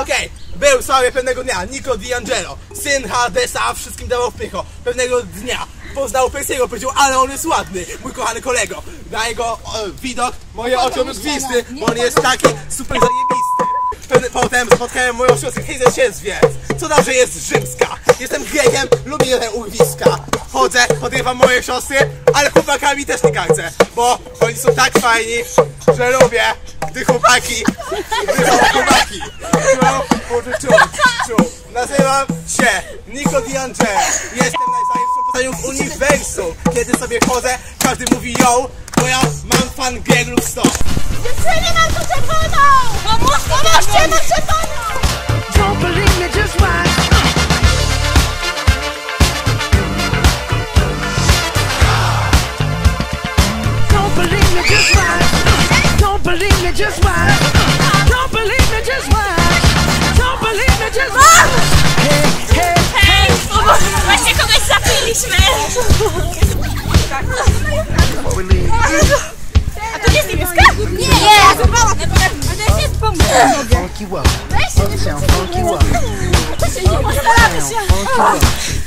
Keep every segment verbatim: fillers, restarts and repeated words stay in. Okej, okay. Był sobie pewnego dnia Nico di Angelo, syn Hadesa, wszystkim dawał wpycho. Pewnego dnia poznał Persiego, powiedział, ale on jest ładny, mój kochany kolego. Na jego o, widok moje oczy już blisty, bo on jest taki super zajebisty. Potem spotkałem moją siostrę Hades się więc co dobrze jest rzymska. Jestem Grekiem, lubię te urwiska. Chodzę, podrywam moje siostry, ale chłopakami też nie karcę, bo oni są tak fajni, że lubię, gdy chłopaki, gdy chłopaki. Nazywam się Nico di Angelo. Jestem najzajętszym pytaniem w uniwersum. Kiedy sobie chodzę, każdy mówi yo, bo ja mam fan gang lub sto. Dziewczyny, mam tu czerwoną! Pomóżcie, mam czerwoną! Don't believe me, just watch. Just watch. Don't believe me, just watch. Don't believe me, just watch. Don't believe me, just watch. Hey, hey, hey, właśnie kogoś zapiliśmy. A to nie jest niebieska? Nie, ja zapałam. A to jest pomysł. Funky up, funky up.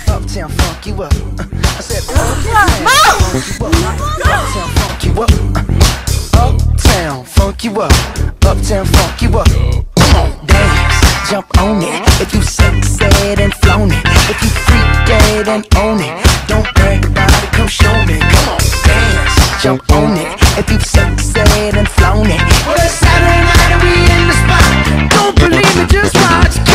Uptown funky up. I said Uptown funky up. Uptown funky up. Uptown funky up. Come on, dance, jump on it. If you sexed and flown it, if you freaked and own it, don't brag about it, come show me. Come on, dance, jump on it. If you sexed and flown it, well, it's Saturday night and we in the spot. Don't believe me, just watch.